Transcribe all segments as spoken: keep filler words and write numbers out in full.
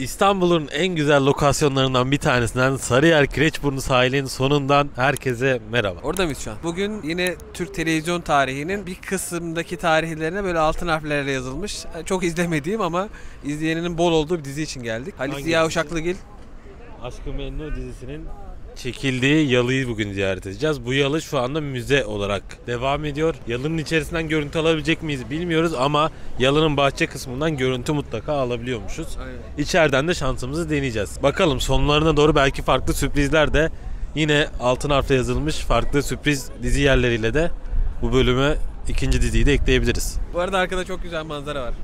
İstanbul'un en güzel lokasyonlarından bir tanesinden Sarıyer Kireçburnu sahilinin sonundan herkese merhaba. Orada mıyız şu an? Bugün yine Türk televizyon tarihinin bir kısımdaki tarihlerine böyle altın harflerle yazılmış. Çok izlemediğim ama izleyeninin bol olduğu bir dizi için geldik. Halit Ziya Uşaklıgil. Aşk-ı Memnu dizisinin çekildiği yalıyı bugün ziyaret edeceğiz. Bu yalı şu anda müze olarak devam ediyor. Yalının içerisinden görüntü alabilecek miyiz bilmiyoruz ama yalının bahçe kısmından görüntü mutlaka alabiliyormuşuz. Aynen. İçeriden de şansımızı deneyeceğiz. Bakalım sonlarına doğru belki farklı sürprizler de, yine altın harfle yazılmış farklı sürpriz dizi yerleriyle de bu bölüme ikinci diziyi de ekleyebiliriz. Bu arada arkada çok güzel manzara var.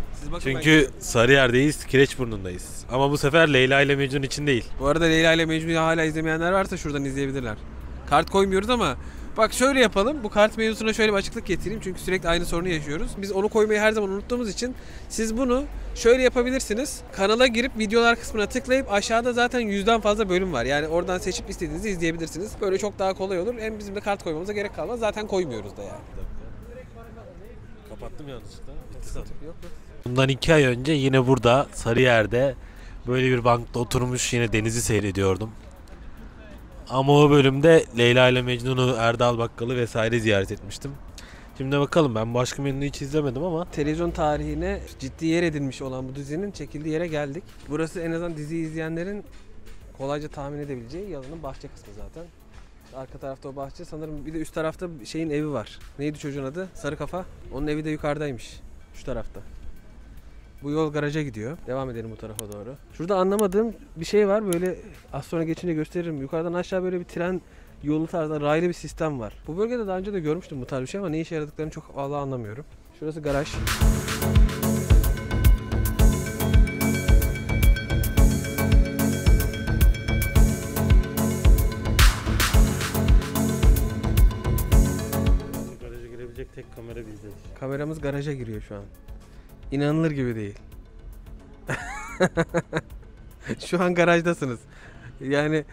Çünkü Sarıyer'deyiz, Kireçburnu'ndayız. Ama bu sefer Leyla ile Mecnun için değil. Bu arada Leyla ile Mecnun'u hala izlemeyenler varsa şuradan izleyebilirler. Kart koymuyoruz ama bak şöyle yapalım, bu kart mevzusuna şöyle bir açıklık getireyim. Çünkü sürekli aynı sorunu yaşıyoruz. Biz onu koymayı her zaman unuttuğumuz için siz bunu şöyle yapabilirsiniz. Kanala girip videolar kısmına tıklayıp aşağıda zaten yüzden fazla bölüm var. Yani oradan seçip istediğinizi izleyebilirsiniz. Böyle çok daha kolay olur. Hem bizim de kart koymamıza gerek kalmaz. Zaten koymuyoruz da yani. Kapattım yanlışlıkla. Bitti zaten. Yok mu? Bundan iki ay önce yine burada Sarıyer'de böyle bir bankta oturmuş yine denizi seyrediyordum. Ama o bölümde Leyla ile Mecnun'u, Erdal Bakkal'ı vesaire ziyaret etmiştim. Şimdi bakalım, ben bu Aşk-ı Memnu'yu hiç izlemedim ama televizyon tarihine ciddi yer edinmiş olan bu dizinin çekildiği yere geldik. Burası en azından diziyi izleyenlerin kolayca tahmin edebileceği yalının bahçe kısmı zaten. Arka tarafta o bahçe, sanırım bir de üst tarafta şeyin evi var. Neydi çocuğun adı? Sarı kafa. Onun evi de yukarıdaymış. Şu tarafta. Bu yol garaja gidiyor. Devam edelim bu tarafa doğru. Şurada anlamadığım bir şey var. Böyle az sonra geçince gösteririm. Yukarıdan aşağı böyle bir tren yolu tarzında raylı bir sistem var. Bu bölgede daha önce de görmüştüm bu tarz bir şey ama ne işe yaradıklarını çok vallahi anlamıyorum. Şurası garaj. Garaja girebilecek tek kamera bizde. Kameramız garaja giriyor şu an. İnanılır gibi değil. Şu an garajdasınız. Yani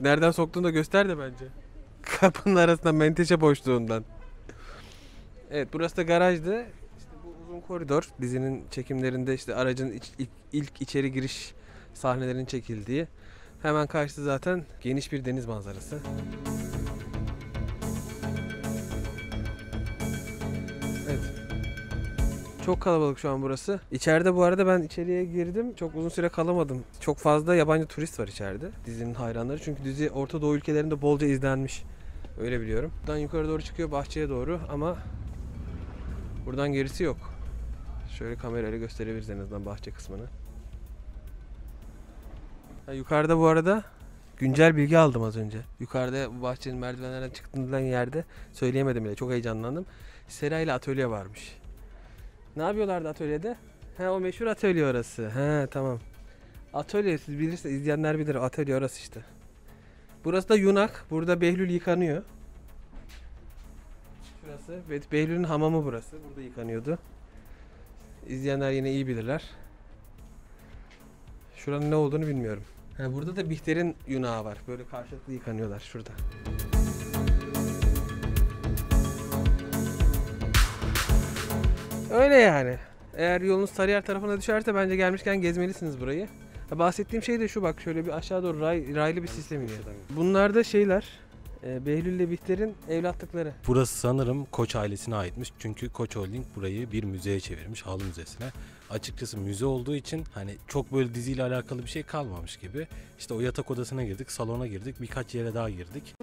nereden soktuğunu da göster de bence. Kapının arasında menteşe boşluğundan. Evet, burası da garajdı. İşte bu uzun koridor dizinin çekimlerinde işte aracın iç, ilk, ilk içeri giriş sahnelerinin çekildiği. Hemen karşıda zaten geniş bir deniz manzarası. Çok kalabalık şu an burası. İçeride bu arada ben içeriye girdim. Çok uzun süre kalamadım. Çok fazla yabancı turist var içeride. Dizinin hayranları. Çünkü dizi Orta Doğu ülkelerinde bolca izlenmiş. Öyle biliyorum. Buradan yukarı doğru çıkıyor bahçeye doğru ama buradan gerisi yok. Şöyle kamerayla gösterebiliriz en azından bahçe kısmını. Ya yukarıda bu arada güncel bilgi aldım az önce. Yukarıda bu bahçenin merdivenlerden çıktığından yerde söyleyemedim bile. Çok heyecanlandım. Sera ile atölye varmış. Ne yapıyorlardı atölyede? He, o meşhur atölye orası. He, tamam. Atölye, siz bilirsiniz, izleyenler bilir, atölye orası işte. Burası da yunak. Burada Behlül yıkanıyor. Şurası. Evet, Behlül'ün hamamı burası. Burada yıkanıyordu. İzleyenler yine iyi bilirler. Şuranın ne olduğunu bilmiyorum. He, burada da Bihter'in yunağı var. Böyle karşılıklı yıkanıyorlar şurada. Öyle yani. Eğer yolunuz Sarıyer tarafına düşerse bence gelmişken gezmelisiniz burayı. Ya bahsettiğim şey de şu, bak şöyle bir aşağı doğru ray, raylı bir sistem iniyor. Bunlar da şeyler, e, Behlül ile Bihter'in evlatlıkları. Burası sanırım Koç ailesine aitmiş. Çünkü Koç Holding burayı bir müzeye çevirmiş, halı müzesine. Açıkçası müze olduğu için hani çok böyle diziyle alakalı bir şey kalmamış gibi. İşte o yatak odasına girdik, salona girdik, birkaç yere daha girdik.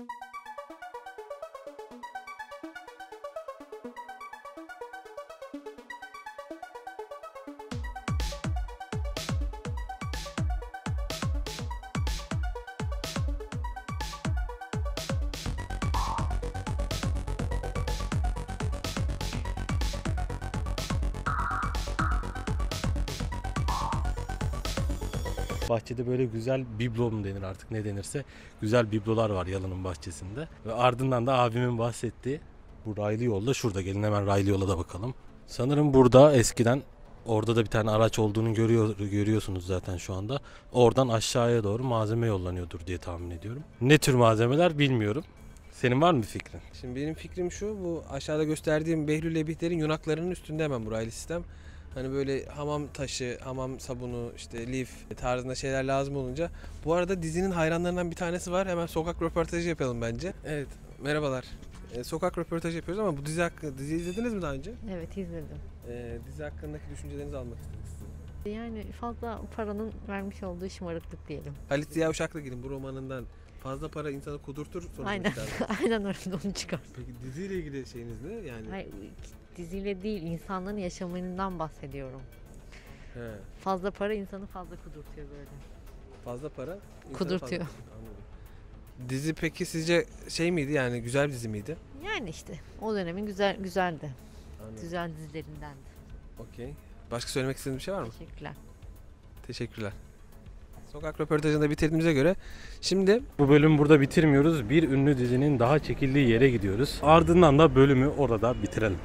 Bahçede böyle güzel biblo mu denir artık, ne denirse güzel biblolar var yalının bahçesinde. Ve ardından da abimin bahsettiği bu raylı yolda, şurada, gelin hemen raylı yola da bakalım. Sanırım burada eskiden, orada da bir tane araç olduğunu görüyor, görüyorsunuz zaten şu anda. Oradan aşağıya doğru malzeme yollanıyordur diye tahmin ediyorum. Ne tür malzemeler bilmiyorum. Senin var mı bir fikrin? Şimdi benim fikrim şu, bu aşağıda gösterdiğim Behlül ile Bihter'in yunaklarının üstünde hemen bu raylı sistem. Hani böyle hamam taşı, hamam sabunu, işte lif tarzında şeyler lazım olunca. Bu arada dizinin hayranlarından bir tanesi var. Hemen sokak röportajı yapalım bence. Evet, merhabalar. Ee, sokak röportajı yapıyoruz ama bu dizi hakkında, dizi izlediniz mi daha önce? Evet, izledim. Ee, dizi hakkındaki düşüncelerinizi almak istedim. Yani fazla paranın vermiş olduğu şımarıklık diyelim. Halit Ziya Uşaklıgil'in bu romanından fazla para insanı kudurtur sonuçta. Aynen, aynen öyle, onu çıkar. Peki diziyle ilgili şeyiniz ne? Yani... Hayır, diziyle değil, insanların yaşamından bahsediyorum. He. Fazla para insanı fazla kudurtuyor böyle. Fazla para? Kudurtuyor. Fazla... Dizi peki sizce şey miydi, yani güzel bir dizi miydi? Yani işte o dönemin güzel güzeldi. Anladım. Güzel dizilerindendi. Okey. Başka söylemek istediğiniz bir şey var mı? Teşekkürler. Teşekkürler. Sokak röportajını da bitirdiğimize göre şimdi bu bölümü burada bitirmiyoruz. Bir ünlü dizinin daha çekildiği yere gidiyoruz. Ardından da bölümü orada bitirelim.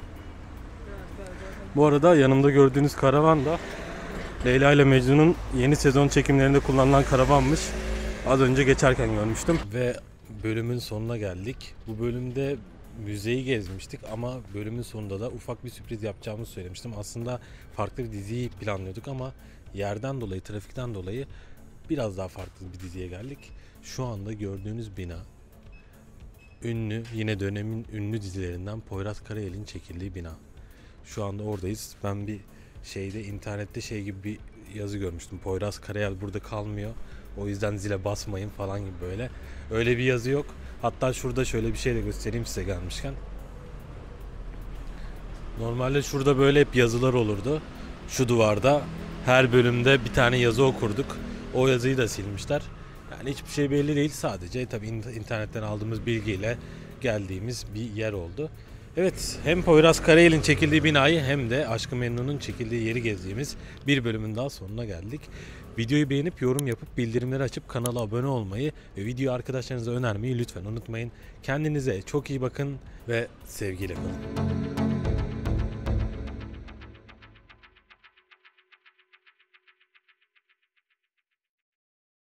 Bu arada yanımda gördüğünüz karavan da Leyla ile Mecnun'un yeni sezon çekimlerinde kullanılan karavanmış. Az önce geçerken görmüştüm. Ve bölümün sonuna geldik. Bu bölümde müzeyi gezmiştik ama bölümün sonunda da ufak bir sürpriz yapacağımızı söylemiştim. Aslında farklı bir diziyi planlıyorduk ama yerden dolayı, trafikten dolayı biraz daha farklı bir diziye geldik. Şu anda gördüğünüz bina ünlü, yine dönemin ünlü dizilerinden Poyraz Karayel'in çekildiği bina. Şu anda oradayız. Ben bir şeyde, internette şey gibi bir yazı görmüştüm. Poyraz Karayel burada kalmıyor. O yüzden zile basmayın falan gibi böyle. Öyle bir yazı yok. Hatta şurada şöyle bir şey de göstereyim size gelmişken. Normalde şurada böyle hep yazılar olurdu. Şu duvarda her bölümde bir tane yazı okurduk. O yazıyı da silmişler. Yani hiçbir şey belli değil. Sadece tabii internetten aldığımız bilgiyle geldiğimiz bir yer oldu. Evet, hem Poyraz Karayel'in çekildiği binayı hem de Aşk-ı Memnu'nun çekildiği yeri gezdiğimiz bir bölümün daha sonuna geldik. Videoyu beğenip, yorum yapıp, bildirimleri açıp kanala abone olmayı ve videoyu arkadaşlarınıza önermeyi lütfen unutmayın. Kendinize çok iyi bakın ve sevgiyle kalın.